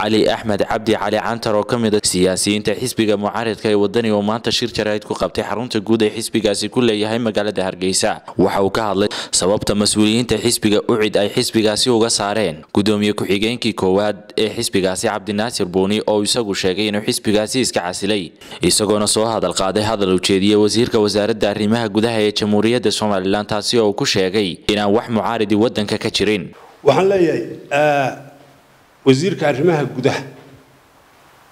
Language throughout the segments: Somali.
علي أحمد عبدي علي عنتر oo kamid ah siyaasiyiinta xisbiga mucaaradka ee wadaniga oo maanta shir jaraa'id ku qabtay xarunta guud ee xisbigaasi ku leeyahay magaalada Hargeysa waxa uu ka hadlay sababta mas'uuliyiinta xisbiga u cid ay xisbigaasi uga saareen gudoomiye ku xigeenkii koowaad ee xisbigaasi Cabdi Naasir Booni oo isagu sheegay inuu xisbigaasi iska casilay isagoona soo hadal qaaday hadal u jeediyay wasiirka wasaaradda arrimaha gudaha ee Jamhuuriyadda Soomaaliland taasi oo ku sheegay inaan wax mucaaridi wadanka ka jirin waxaan leeyahay وزير أرمها جدها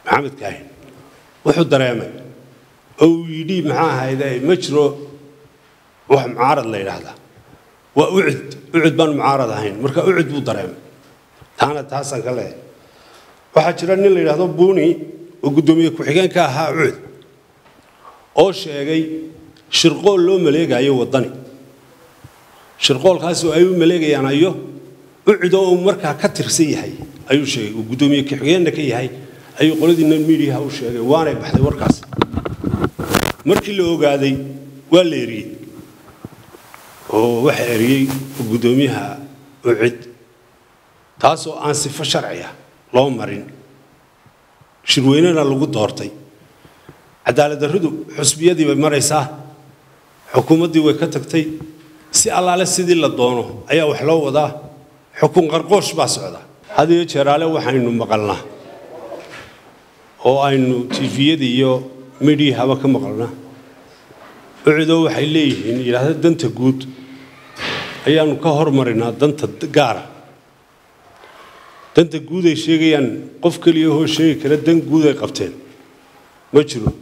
محمد كاهن وحد درامي أو يدي معها هذا مشروع وهم معارض ليلة هذا وأعد بان معارض هين مركا أعد ودرامي ثانة تحسن كله واحد شرني ليلة هذا بوني وقدومي كحجان كها أعد أو شيء جاي شرقول لو ملقى أيوة وطني شرقول خاصه أيوة ملقى يعني أيوة أعدوا مركا كتر سيحي أي شيء وقدومي كحجينا كي هاي أي قلدي نميري هاوش وانا بحد وركاس مركي اللي هو قاعدي ولا يريد ووح يريد وقدوميها وعد تاسو عن صفة شرعية لو مرين شرويننا لو قد هرتي عدالة دردو حسبية دي بمريسا حكومة دي وكتكتي سي الله لسيدي اللي دونه أي وحلو وضع حكوم غرقوش باس وضع هذا يجرى له وحنو مقالنا أو إنه تيفي ديو مدي هوا كمقالنا عدو حليه إن إلى دنت جود أيام كهر مرنا دنت جارة دنت جود الشيء يعني قف كل يوم شيء كلا دنت جود القفتين ما شلون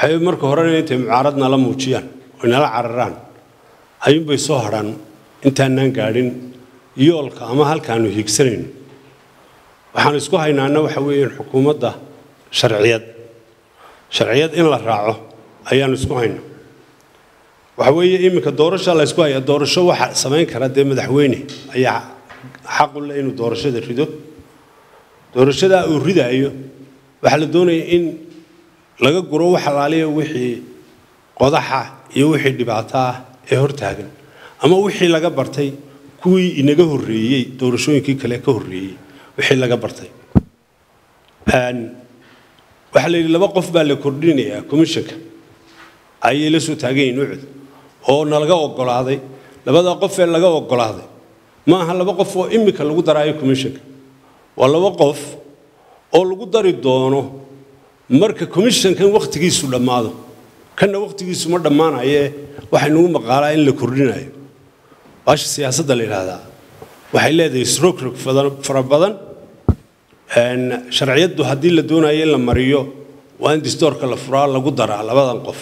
هاي مركو هرنا أنت عرضنا لموتشيان ونلا عرّان هاي بيسهران أنت نعارين يولك أما هل كانوا يكسرين وحنسكوها إن أنا وحوي الحكومة ده شرعيات إن الله راعه أيام نسكوهين وحوي إيمك الدورش الله يسكوها الدورش هو سمين كرد إيم دحويني أي حق الله إنه دورش ده ريده دورش ده أوريده أيه وحلدوني إن لقى جروه حلاليه وحي قضحه يوحي دبعتها يهرتهن أما وحي لقى برتي كوي إنجا هوري دورشون كي كلا كهوري وحلا جبرتي أن وحلا اللي بقف بالكورديني يا كمشك أي لسه تاجين وعد أو نلقاه وقل هذا لبدا قف نلقاه وقل هذا ما هلا بقف وإمك اللي قدر عليه كمشك ولا بقف أو اللي قدر يدونه مرك كمشن كان وقت جيسو لما هذا كان وقت جيسو مرة ما نعيه وحنو مقالة اللي كورديني وأش السياسة اللي هذا وحيلها ذي سرقك فربضن أن شرعيته هدي لدون أي لما ريو وأن دستور كالفرار لقدر على بعض القف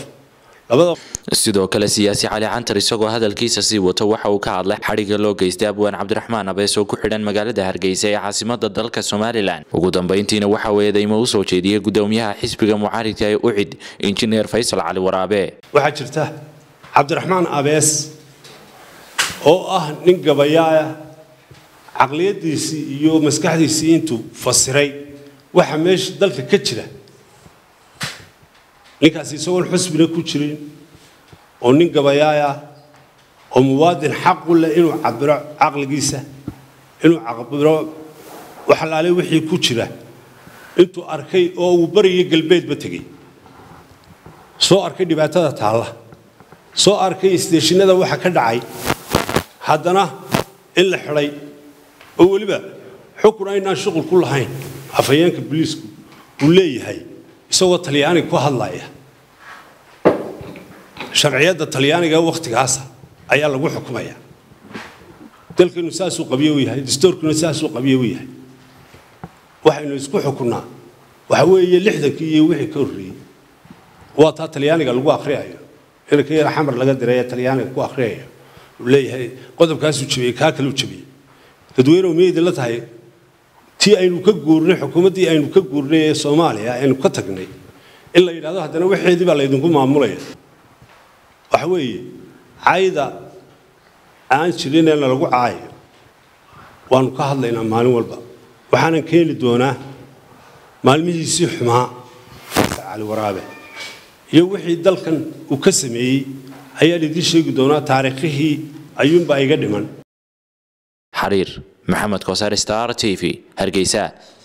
sidoo kale siyaasi Cali Cantar isagoo hadalkiisasi wato waxa uu ka hadlay xariga loo geystay Abwaan Cabdiraxmaan Abees oo ku xidhan magaalada Hargeysa ee caasimadda dalka Soomaaliland ugu dambeyntiina waxa weedeeyay u soo jeediyay gudoomiyaha xisbiga mucaaridka ee ucid injineer Faysal Cali Waraabe waxa jirta Cabdiraxmaan Abees oo ah nin gabayaaya aqliyadiisi iyo maskaxdiisi intuu fasiray waxa meesha dalka ka jira ninkaas isagoo xusbina ku jirin oo nin gabayaaya oo muwaadin xaq u leh inuu cabiro aqligiisa inuu cabiro waxa la leeyahay wixii ku jira intuu arkay oo uu bariyo galbeedba tagay soo arkay dhibaatada taala soo arkay isteeshinada waxa ka dhacay haddana in la xiray oo waliba xukun ayna shaqo ku lahayn afayeenka booliisku uu leeyahay isagoo Talyaani ku hadlaya sharciyada Talyaaniga waqtigaas ayaa lagu xukumaya dalkanu saas uu qabiyo yahay dastuurkanu saas uu qabiyo yahay waxaynu isku xukunaa waxa weeye 60 iyo wixii ka horeeyay waa ta Talyaaniga lagu akhriyayo ilkii xamar laga diray Talyaaniga ku akhriyayo leeyahay qodobkaas uu jibiyay ka kale uu jibiyay dadweynuhu meed la tahay tii aynu ka guurnay xukuumadii aynu ka guurnay Soomaaliya aynu ka tagnay in la yiraahdo hadana waxeedii baa la idinku maamulaya wax weeye ayda aan jirin in lagu caayo waan ka hadlaynaa maalin walba waxaan keeni doonaa maalmihiisii xumaa Cali Waraabe iyo wixii dalkan uu ka sameeyay ayaa idin sheegi doonaa taariikhihii ayuun baa iga dhiman حرير محمد كوسار ستار تي في هرقيساء.